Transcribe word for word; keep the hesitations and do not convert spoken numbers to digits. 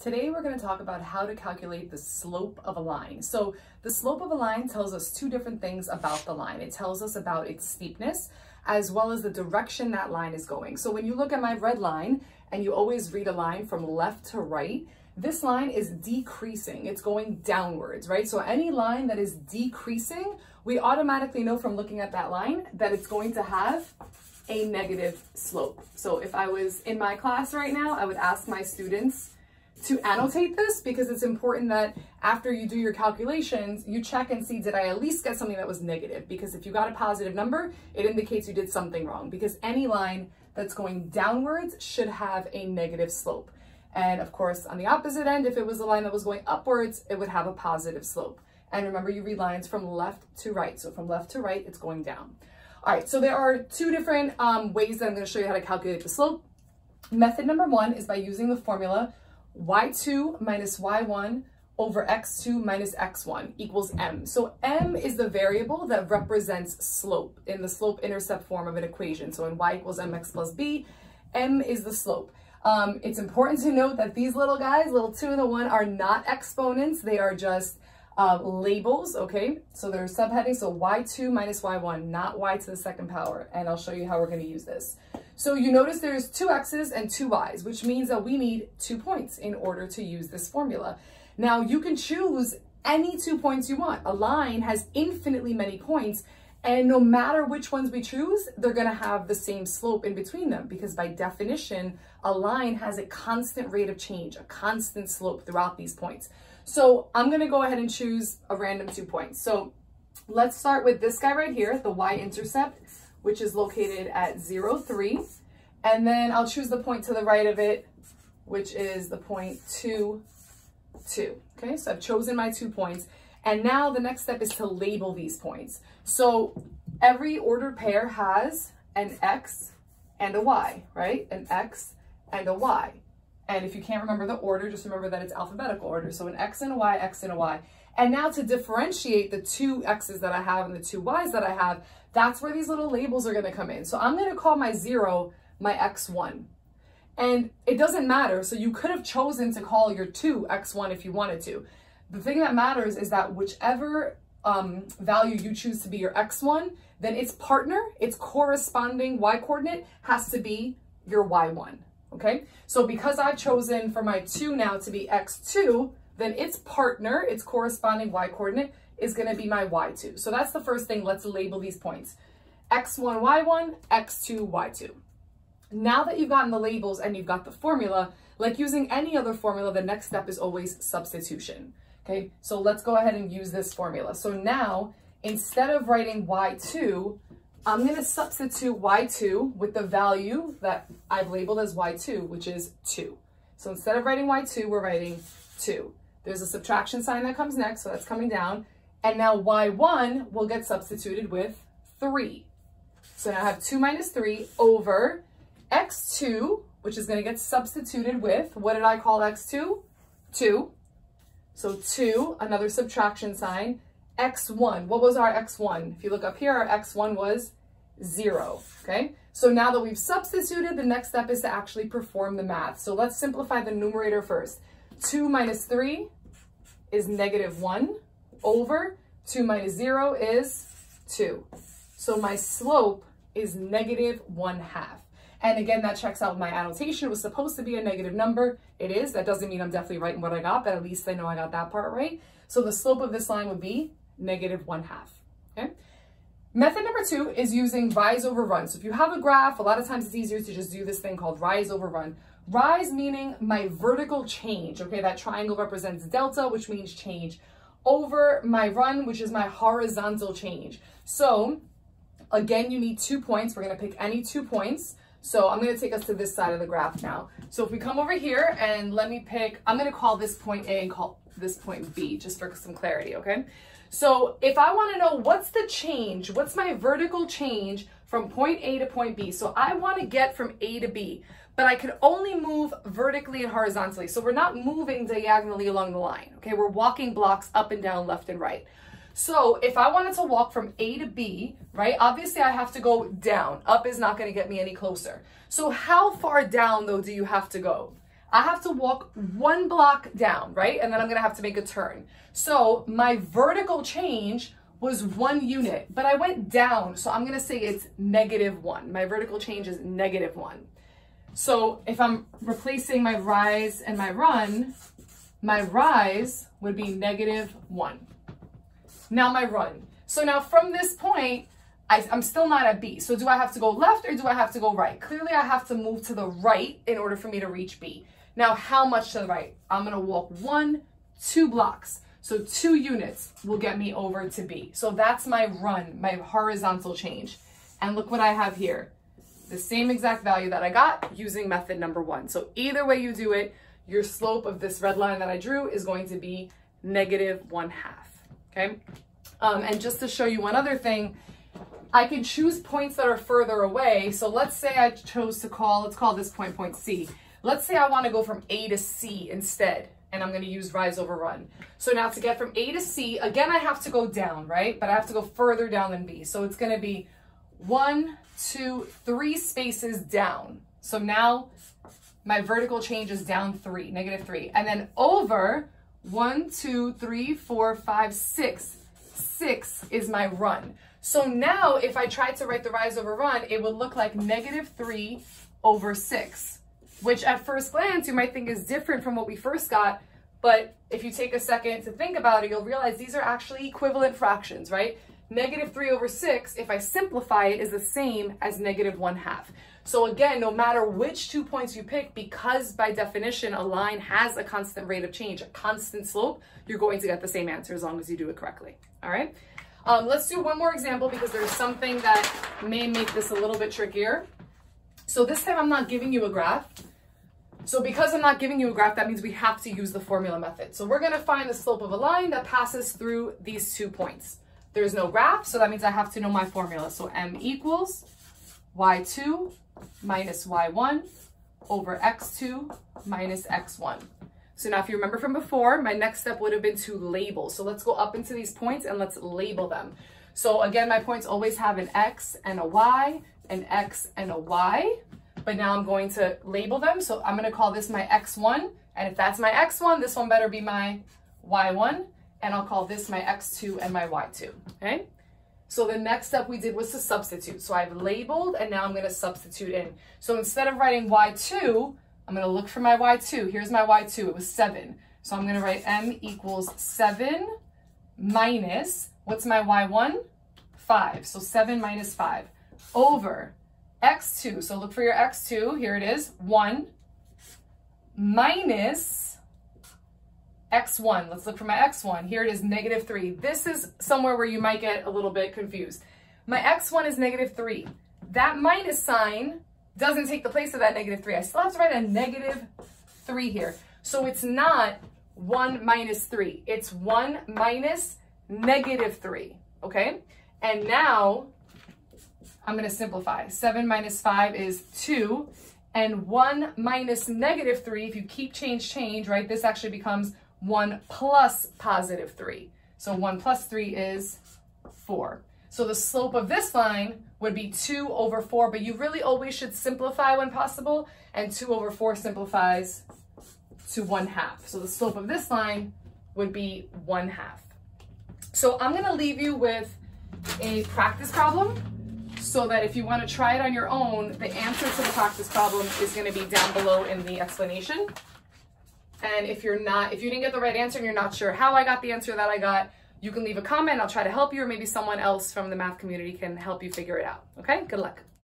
Today we're going to talk about how to calculate the slope of a line. So the slope of a line tells us two different things about the line. It tells us about its steepness as well as the direction that line is going. So when you look at my red line and you always read a line from left to right, this line is decreasing. It's going downwards, right? So any line that is decreasing, we automatically know from looking at that line that it's going to have a negative slope. So if I was in my class right now, I would ask my students to annotate this, because it's important that after you do your calculations, you check and see, did I at least get something that was negative? Because if you got a positive number, it indicates you did something wrong, because any line that's going downwards should have a negative slope. And of course, on the opposite end, if it was a line that was going upwards, it would have a positive slope. And remember, you read lines from left to right. So from left to right, it's going down. All right, so there are two different um, ways that I'm going to show you how to calculate the slope. Method number one is by using the formula y two minus y one over x two minus x one equals m. So m is the variable that represents slope in the slope-intercept form of an equation. So in y equals mx plus b, m is the slope. Um, it's important to note that these little guys, little two and the one, are not exponents. They are just uh, labels, okay? So they're subheadings. So y two minus y one, not y to the second power. And I'll show you how we're going to use this. So you notice there's two x's and two y's, which means that we need two points in order to use this formula. Now you can choose any two points you want. A line has infinitely many points, and no matter which ones we choose, they're gonna have the same slope in between them, because by definition, a line has a constant rate of change, a constant slope throughout these points. So I'm gonna go ahead and choose a random two points. So let's start with this guy right here, the y-intercept, which is located at zero, three. And then I'll choose the point to the right of it, which is the point two, two. Okay, so I've chosen my two points. And now the next step is to label these points. So every ordered pair has an x and a y, right? An x and a y. And if you can't remember the order, just remember that it's alphabetical order. So an x and a y, x and a y. And now to differentiate the two x's that I have and the two y's that I have, that's where these little labels are going to come in. So I'm going to call my zero my x one. And it doesn't matter. So you could have chosen to call your two x one if you wanted to. The thing that matters is that whichever um, value you choose to be your x one, then its partner, its corresponding y coordinate, has to be your y one. Okay? So because I've chosen for my two now to be x two, then its partner, its corresponding y-coordinate, is gonna be my y two. So that's the first thing. Let's label these points. x one, y one, x two, y two. Now that you've gotten the labels and you've got the formula, like using any other formula, the next step is always substitution, okay? So let's go ahead and use this formula. So now, instead of writing y two, I'm gonna substitute y two with the value that I've labeled as y two, which is two. So instead of writing y two, we're writing two. There's a subtraction sign that comes next, so that's coming down. And now y one will get substituted with three. So now I have two minus three over x two, which is going to get substituted with, what did I call x two? two. So two, another subtraction sign, x one. What was our x one? If you look up here, our x one was zero, okay? So now that we've substituted, the next step is to actually perform the math. So let's simplify the numerator first. two minus three is negative one over two minus zero is two. So my slope is negative one half. And again, that checks out with my annotation. It was supposed to be a negative number. It is. That doesn't mean I'm definitely right in what I got, but at least I know I got that part right. So the slope of this line would be negative one half. Okay. Method number two is using rise over run. So if you have a graph, a lot of times it's easier to just do this thing called rise over run. Rise meaning my vertical change, okay? That triangle represents delta, which means change, over my run, which is my horizontal change. So again, you need two points. We're gonna pick any two points. So I'm gonna take us to this side of the graph now. So if we come over here and let me pick, I'm gonna call this point A and call this point B, just for some clarity, okay? So if I wanna know what's the change, what's my vertical change from point A to point B. So I wanna get from A to B, but I could only move vertically and horizontally. So we're not moving diagonally along the line, okay? We're walking blocks up and down, left and right. So if I wanted to walk from A to B, right, obviously I have to go down. Up is not gonna get me any closer. So how far down though do you have to go? I have to walk one block down, right? And then I'm going to have to make a turn. So my vertical change was one unit, but I went down. So I'm going to say it's negative one. My vertical change is negative one. So if I'm replacing my rise and my run, my rise would be negative one. Now my run. So now from this point, I, I'm still not at B. So do I have to go left or do I have to go right? Clearly I have to move to the right in order for me to reach B. Now how much to the right? I'm gonna walk one, two blocks. So two units will get me over to B. So that's my run, my horizontal change. And look what I have here. The same exact value that I got using method number one. So either way you do it, your slope of this red line that I drew is going to be negative one half, okay? Um, and just to show you one other thing, I can choose points that are further away. So let's say I chose to call, let's call this point, point C. Let's say I want to go from A to C instead, and I'm going to use rise over run. So now to get from A to C, again, I have to go down, right? But I have to go further down than B. So it's going to be one, two, three spaces down. So now my vertical change is down three, negative three. And then over one, two, three, four, five, six. Six is my run. So now if I tried to write the rise over run, it would look like negative three over six, which at first glance you might think is different from what we first got. But if you take a second to think about it, you'll realize these are actually equivalent fractions, right? Negative three over six, if I simplify it, is the same as negative one half. So again, no matter which two points you pick, because by definition, a line has a constant rate of change, a constant slope, you're going to get the same answer as long as you do it correctly. All right. Um, let's do one more example because there's something that may make this a little bit trickier. So this time I'm not giving you a graph. So because I'm not giving you a graph, that means we have to use the formula method. So we're going to find the slope of a line that passes through these two points. There's no graph, so that means I have to know my formula. So m equals y two minus y one over x two minus x one. So now if you remember from before, my next step would have been to label. So let's go up into these points and let's label them. So again, my points always have an x and a y, an x and a y, but now I'm going to label them. So I'm going to call this my x one, and if that's my x one, this one better be my y one. And I'll call this my x two and my y two, okay? So the next step we did was to substitute. So I've labeled, and now I'm going to substitute in. So instead of writing y two, I'm going to look for my y two. Here's my y two. It was seven. So I'm going to write m equals seven minus, what's my y one? five. So seven minus five over x two. So look for your x two. Here it is, one minus x one. Let's look for my x one. Here it is, negative three. This is somewhere where you might get a little bit confused. My x one is negative three. That minus sign doesn't take the place of that negative three. I still have to write a negative three here. So it's not one minus three. It's one minus negative three, okay? And now I'm going to simplify. seven minus five is two, and one minus negative three, if you keep change, change, right, this actually becomes one plus positive three. So one plus three is four. So the slope of this line would be two over four, but you really always should simplify when possible, and two over four simplifies to one half. So the slope of this line would be one half. So I'm going to leave you with a practice problem so that if you want to try it on your own, the answer to the practice problem is going to be down below in the explanation. And if you're not, if you didn't get the right answer and you're not sure how I got the answer that I got, you can leave a comment. I'll try to help you, or maybe someone else from the math community can help you figure it out. Okay, good luck.